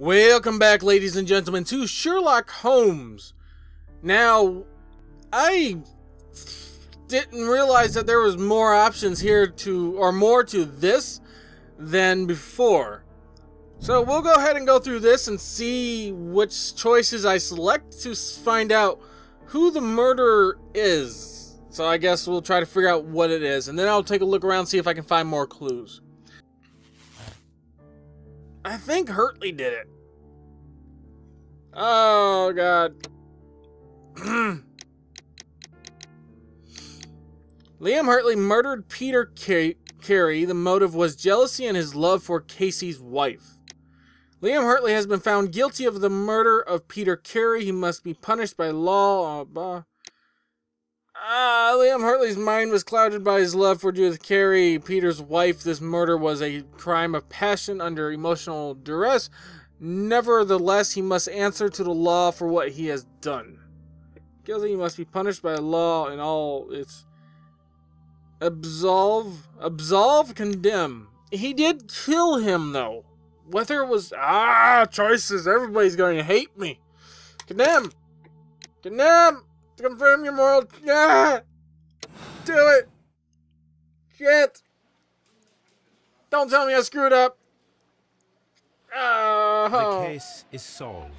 Welcome back, ladies and gentlemen, to Sherlock Holmes. Now, I didn't realize that there was more options here to this than before. So we'll go ahead and go through this and see which choices I select to find out who the murderer is. So I guess we'll try to figure out what it is, and then I'll take a look around and see if I can find more clues. I think Hartley did it. Oh, God. Liam Hartley murdered Peter Carey. The motive was jealousy and his love for Casey's wife. Liam Hartley has been found guilty of the murder of Peter Carey. He must be punished by law. Liam Hartley's mind was clouded by his love for Judith Carey, Peter's wife. This murder was a crime of passion under emotional duress. Nevertheless, he must answer to the law for what he has done. Guilty, he must be punished by law in all its... Absolve, condemn. He did kill him, though. Whether it was... choices. Everybody's going to hate me. Condemn. Condemn. Confirm your moral... Do it. Shit. Don't tell me I screwed up. The case is solved.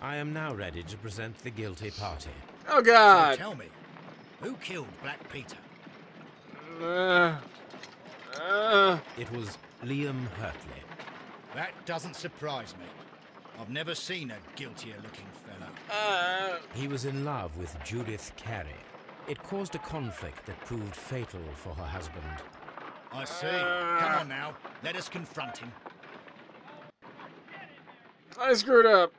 I am now ready to present the guilty party. Oh, God. So tell me, who killed Black Peter? It was Liam Hartley. That doesn't surprise me. I've never seen a guiltier-looking fellow. He was in love with Judith Carey. It caused a conflict that proved fatal for her husband. I see. Come on now. Let us confront him. I screwed up.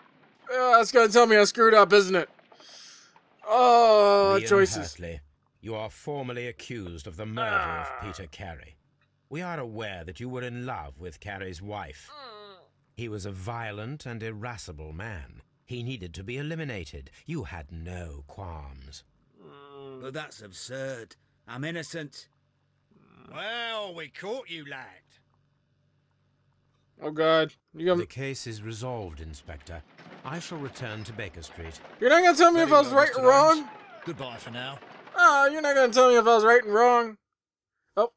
That's going to tell me I screwed up, isn't it? Oh, Liam choices. Hartley, you are formally accused of the murder of Peter Carey. We are aware that you were in love with Carey's wife. He was a violent and irascible man. He needed to be eliminated. You had no qualms. Well, that's absurd. I'm innocent. Well, we caught you, lad. Oh, God. The case is resolved, Inspector. I shall return to Baker Street. You're not going to tell me if I was right or wrong? Goodbye for now. Oh, you're not going to tell me if I was right and wrong. Oh.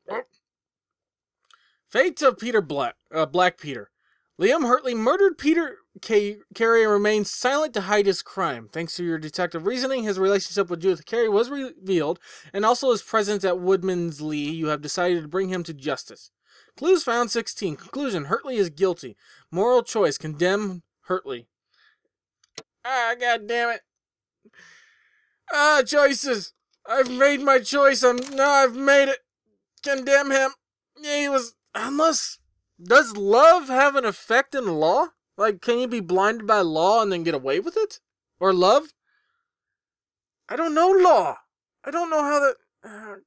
Fate of Peter Black Peter. Liam Hartley murdered Peter Carey and remained silent to hide his crime. Thanks to your detective reasoning, his relationship with Judith Carey was revealed, and also his presence at Woodman's Lee. You have decided to bring him to justice. Clues found 16. Conclusion, Hartley is guilty. Moral choice, condemn Hartley. Ah, God damn it. Ah, choices. I've made my choice. I've made it. Condemn him. Yeah, he was... Unless... Does love have an effect in law? Like, can you be blinded by law and then get away with it? Or love? I don't know law. I don't know how that...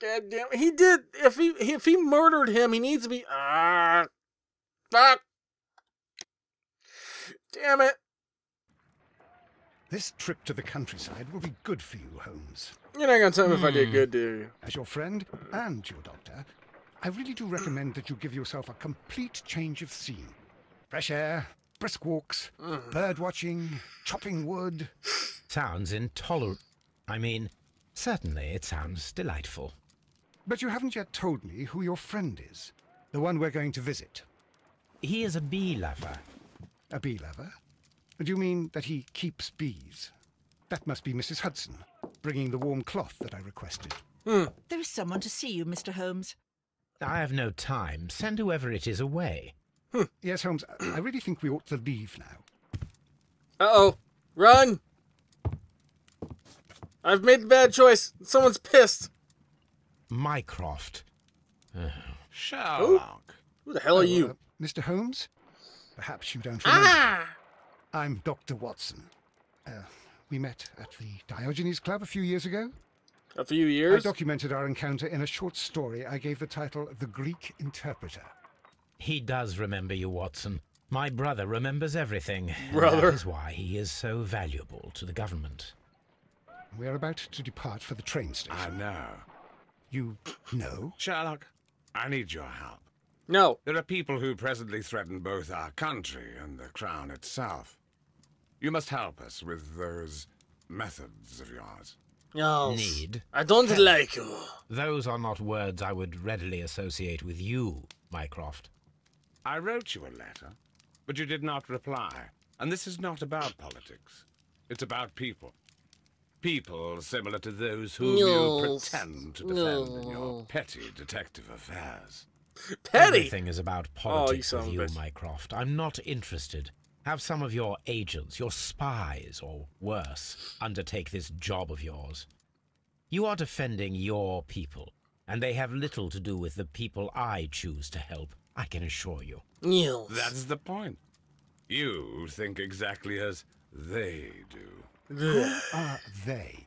God damn it. He did... If he murdered him, he needs to be... Fuck. Damn it. This trip to the countryside will be good for you, Holmes. You're not going to tell me if I did good, do you? As your friend and your doctor... I really do recommend that you give yourself a complete change of scene. Fresh air, brisk walks, bird watching, chopping wood. Sounds intolerable. I mean, certainly it sounds delightful. But you haven't yet told me who your friend is, the one we're going to visit. He is a bee lover. A bee lover? Do you mean that he keeps bees? That must be Mrs. Hudson, bringing the warm cloth that I requested. There is someone to see you, Mr. Holmes. I have no time. Send whoever it is away. Yes, Holmes, I really think we ought to leave now. Uh-oh. Run! I've made the bad choice. Someone's pissed. Mycroft. Oh, Sherlock. Who the hell are you? Mr. Holmes? Perhaps you don't remember. I'm Dr. Watson. We met at the Diogenes Club a few years ago. A few years? I documented our encounter in a short story I gave the title The Greek Interpreter. He does remember you, Watson. My brother remembers everything. Brother? That is why he is so valuable to the government. We are about to depart for the train station. I know. You know? Sherlock, I need your help. No. There are people who presently threaten both our country and the crown itself. You must help us with those methods of yours. No. Need. I don't like you. Those are not words I would readily associate with you, Mycroft. I wrote you a letter, but you did not reply. And this is not about politics. It's about people. People similar to those whom you pretend to defend in your petty detective affairs. Petty? Everything is about politics with you, Mycroft. I'm not interested. Have some of your agents, your spies, or worse, undertake this job of yours. You are defending your people, and they have little to do with the people I choose to help, I can assure you. Yes. That's the point. You think exactly as they do. Who are they?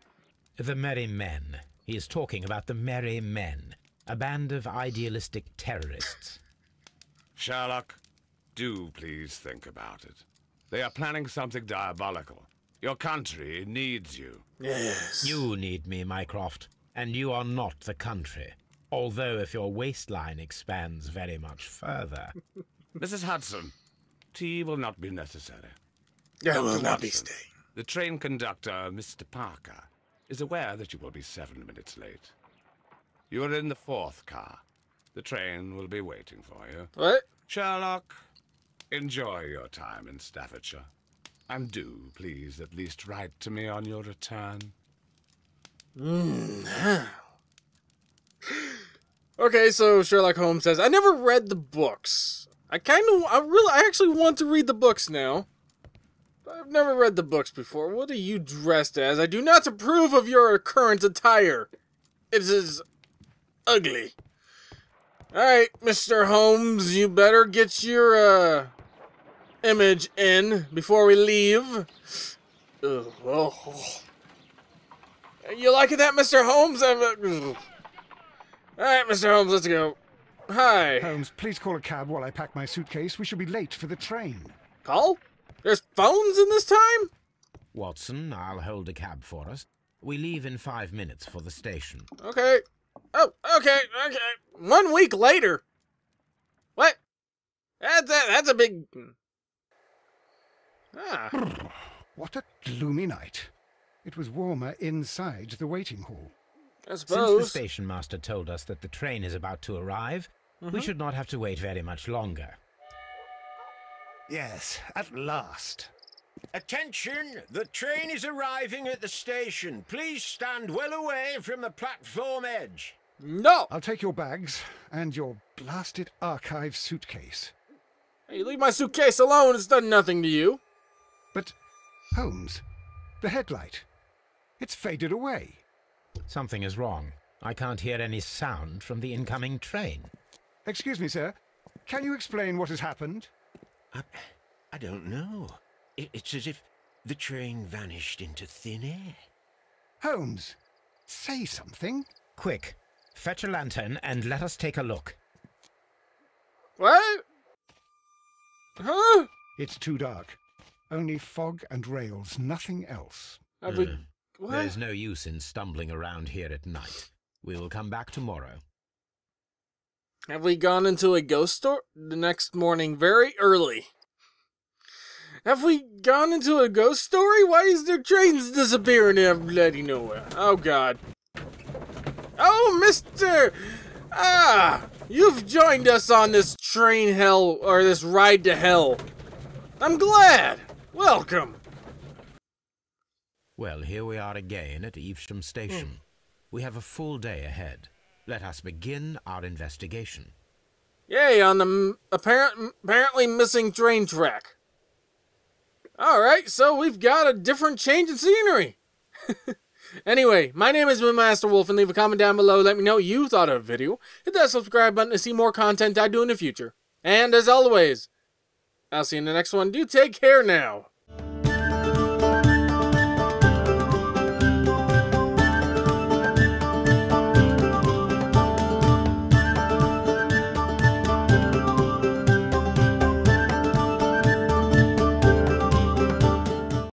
The Merry Men. He is talking about the Merry Men, a band of idealistic terrorists. Sherlock, do please think about it. They are planning something diabolical. Your country needs you. Yes. You need me, Mycroft, and you are not the country. Although if your waistline expands very much further... Mrs. Hudson... Tea will not be necessary. I will not be staying. The train conductor, Mr. Parker, is aware that you will be 7 minutes late. You are in the fourth car. The train will be waiting for you. What? Sherlock, enjoy your time in Staffordshire. And do, please, at least write to me on your return. Okay, so Sherlock Holmes says, I never read the books. I actually want to read the books now. I've never read the books before. What are you dressed as? I do not approve of your current attire. It is ugly. Alright, Mr. Holmes, you better get your, image in before we leave. Ugh, oh. You liking that, Mr. Holmes? Alright, Mr. Holmes, let's go. Hi. Holmes, please call a cab while I pack my suitcase. We shall be late for the train. Call? There's phones in this time? Watson, I'll hold a cab for us. We leave in 5 minutes for the station. Okay. Oh, okay, okay. 1 week later. What? That's a big... Ah. What a gloomy night. It was warmer inside the waiting hall. I suppose. Since the station master told us that the train is about to arrive, we should not have to wait very much longer. Yes, at last. Attention! The train is arriving at the station. Please stand well away from the platform edge. No! I'll take your bags and your blasted archive suitcase. Hey, leave my suitcase alone. It's done nothing to you. But, Holmes, the headlight. It's faded away. Something is wrong. I can't hear any sound from the incoming train. Excuse me, sir. Can you explain what has happened? I don't know. It's as if the train vanished into thin air. Holmes, say something. Quick, fetch a lantern and let us take a look. What? Huh? It's too dark. Only fog and rails, nothing else. What? There's no use in stumbling around here at night. We will come back tomorrow. Have we gone into a ghost store? The next morning, very early. Have we gone into a ghost story? Why is there trains disappearing out of bloody nowhere? Oh, God. Oh, mister! Ah! You've joined us on this train hell, or this ride to hell. I'm glad! Welcome! Well, here we are again at Evesham Station. We have a full day ahead. Let us begin our investigation. Yay, on the apparently missing train track. Alright, so we've got a different change in scenery. Anyway, my name is MasterWolfin. Leave a comment down below. Let me know what you thought of the video. Hit that subscribe button to see more content I do in the future. And as always, I'll see you in the next one. Do take care now.